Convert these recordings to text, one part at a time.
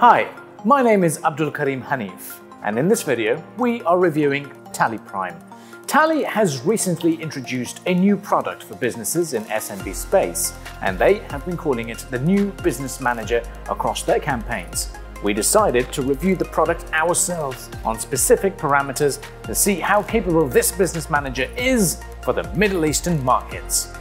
Hi, my name is Abdul Karim Hanif, and in this video, we are reviewing Tally Prime. Tally has recently introduced a new product for businesses in SMB space, and they have been calling it the new business manager across their campaigns. We decided to review the product ourselves on specific parameters to see how capable this business manager is for the Middle Eastern markets.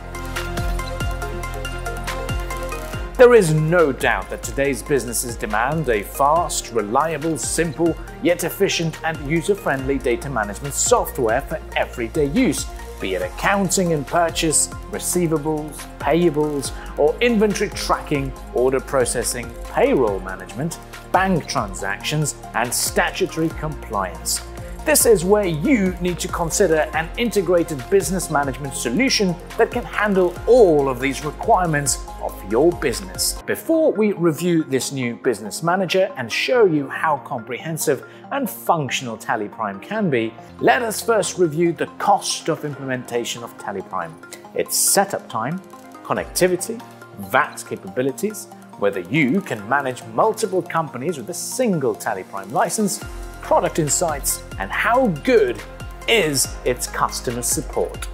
There is no doubt that today's businesses demand a fast, reliable, simple, yet efficient and user-friendly data management software for everyday use, be it accounting and purchase, receivables, payables, or inventory tracking, order processing, payroll management, bank transactions, and statutory compliance. This is where you need to consider an integrated business management solution that can handle all of these requirements of your business. Before we review this new business manager and show you how comprehensive and functional Tally Prime can be, let us first review the cost of implementation of Tally Prime. Its setup time, connectivity, VAT capabilities, whether you can manage multiple companies with a single Tally Prime license, product insights, and how good is its customer support.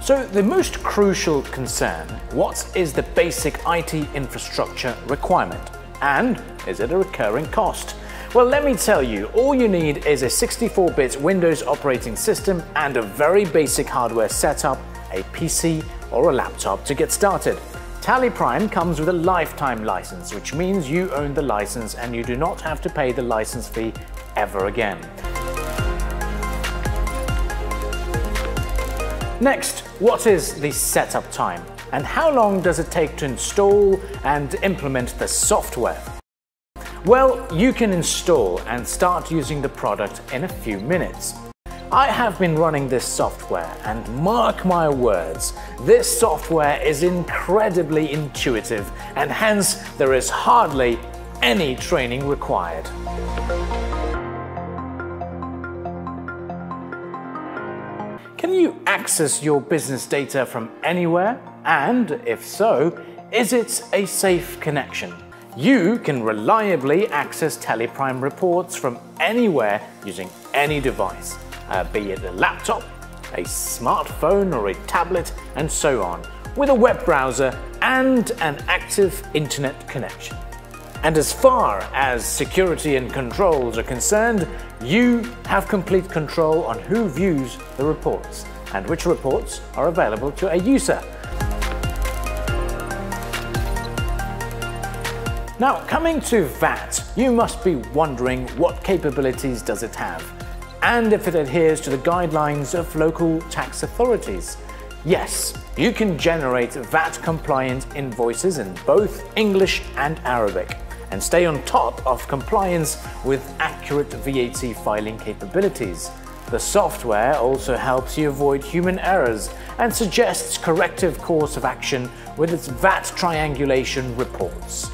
So the most crucial concern, what is the basic IT infrastructure requirement? And is it a recurring cost? Well, let me tell you, all you need is a 64-bit Windows operating system and a very basic hardware setup, a PC or a laptop to get started. Tally Prime comes with a lifetime license, which means you own the license and you do not have to pay the license fee ever again. Next, what is the setup time? And how long does it take to install and implement the software? Well, you can install and start using the product in a few minutes. I have been running this software, and mark my words, this software is incredibly intuitive, and hence there is hardly any training required. Can you access your business data from anywhere? And if so, is it a safe connection? You can reliably access Tally Prime reports from anywhere using any device. Be it a laptop, a smartphone or a tablet, and so on, with a web browser and an active internet connection. And as far as security and controls are concerned, you have complete control on who views the reports and which reports are available to a user. Now, coming to VAT, you must be wondering what capabilities does it have, and if it adheres to the guidelines of local tax authorities. Yes, you can generate VAT-compliant invoices in both English and Arabic and stay on top of compliance with accurate VAT filing capabilities. The software also helps you avoid human errors and suggests corrective course of action with its VAT triangulation reports.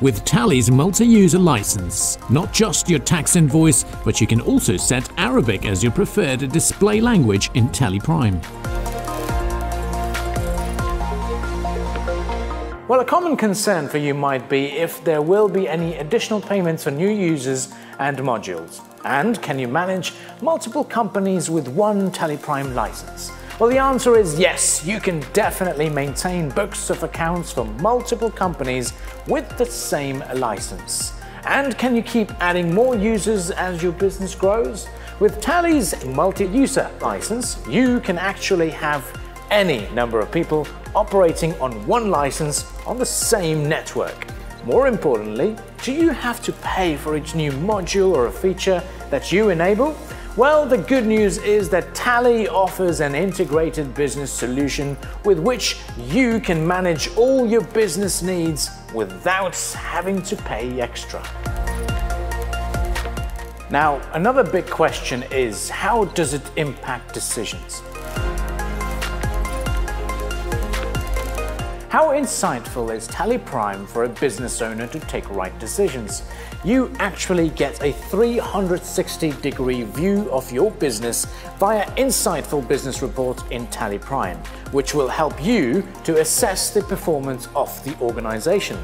With Tally's multi-user license, not just your tax invoice, but you can also set Arabic as your preferred display language in Tally Prime. Well, a common concern for you might be if there will be any additional payments for new users and modules. And can you manage multiple companies with one Tally Prime license? Well, the answer is yes, you can definitely maintain books of accounts for multiple companies with the same license. And can you keep adding more users as your business grows? With Tally's multi-user license, you can actually have any number of people operating on one license on the same network. More importantly, do you have to pay for each new module or a feature that you enable? Well, the good news is that Tally offers an integrated business solution with which you can manage all your business needs without having to pay extra. Now, another big question is, how does it impact decisions? How insightful is Tally Prime for a business owner to take right decisions? You actually get a 360-degree view of your business via insightful business reports in Tally Prime, which will help you to assess the performance of the organization.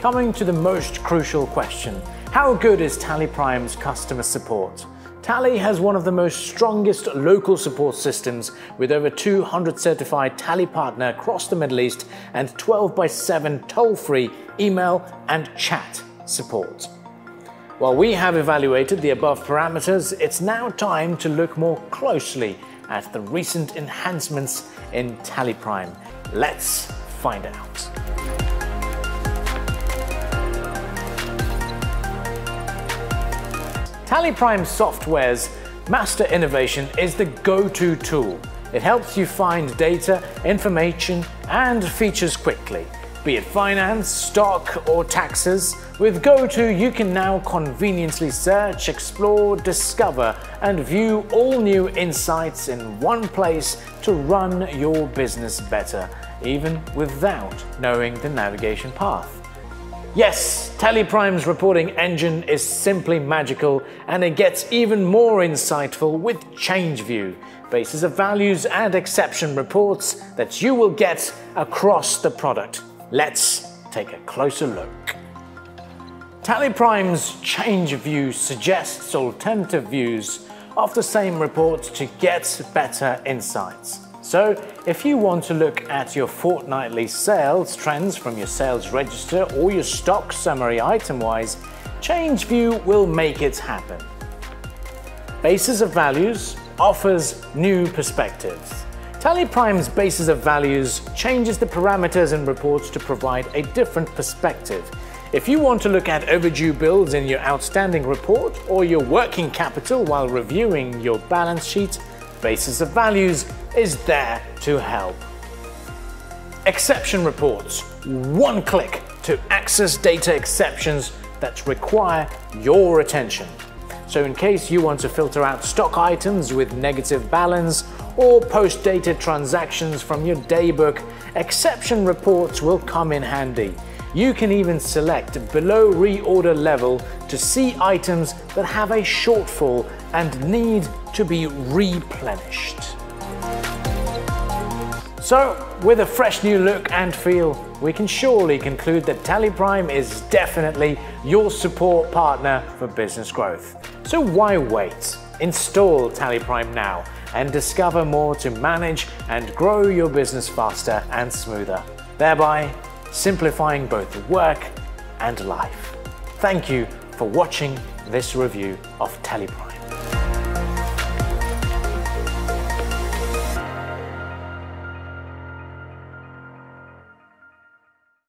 Coming to the most crucial question, how good is Tally Prime's customer support? Tally has one of the most strongest local support systems with over 200 certified Tally partners across the Middle East and 24/7 toll-free email and chat support. While we have evaluated the above parameters, it's now time to look more closely at the recent enhancements in Tally Prime. Let's find out. Tally Prime Software's Master Innovation is the go-to tool. It helps you find data, information, and features quickly, be it finance, stock, or taxes. With GoTo, you can now conveniently search, explore, discover, and view all new insights in one place to run your business better, even without knowing the navigation path. Yes, Tally Prime's reporting engine is simply magical, and it gets even more insightful with Change View, basis of values and exception reports that you will get across the product. Let's take a closer look. Tally Prime's Change View suggests alternative views of the same report to get better insights. So, if you want to look at your fortnightly sales trends from your sales register or your stock summary item-wise, Change View will make it happen. Basis of Values offers new perspectives. Tally Prime's Basis of Values changes the parameters in reports to provide a different perspective. If you want to look at overdue bills in your outstanding report or your working capital while reviewing your balance sheet, Basis of Values is there to help. Exception reports. One click to access data exceptions that require your attention. So in case you want to filter out stock items with negative balance or post-dated transactions from your daybook, exception reports will come in handy. You can even select below reorder level to see items that have a shortfall and need to be replenished. So, with a fresh new look and feel, we can surely conclude that Tally Prime is definitely your support partner for business growth. So why wait? Install Tally Prime now and discover more to manage and grow your business faster and smoother, thereby simplifying both work and life. Thank you for watching this review of Tally Prime.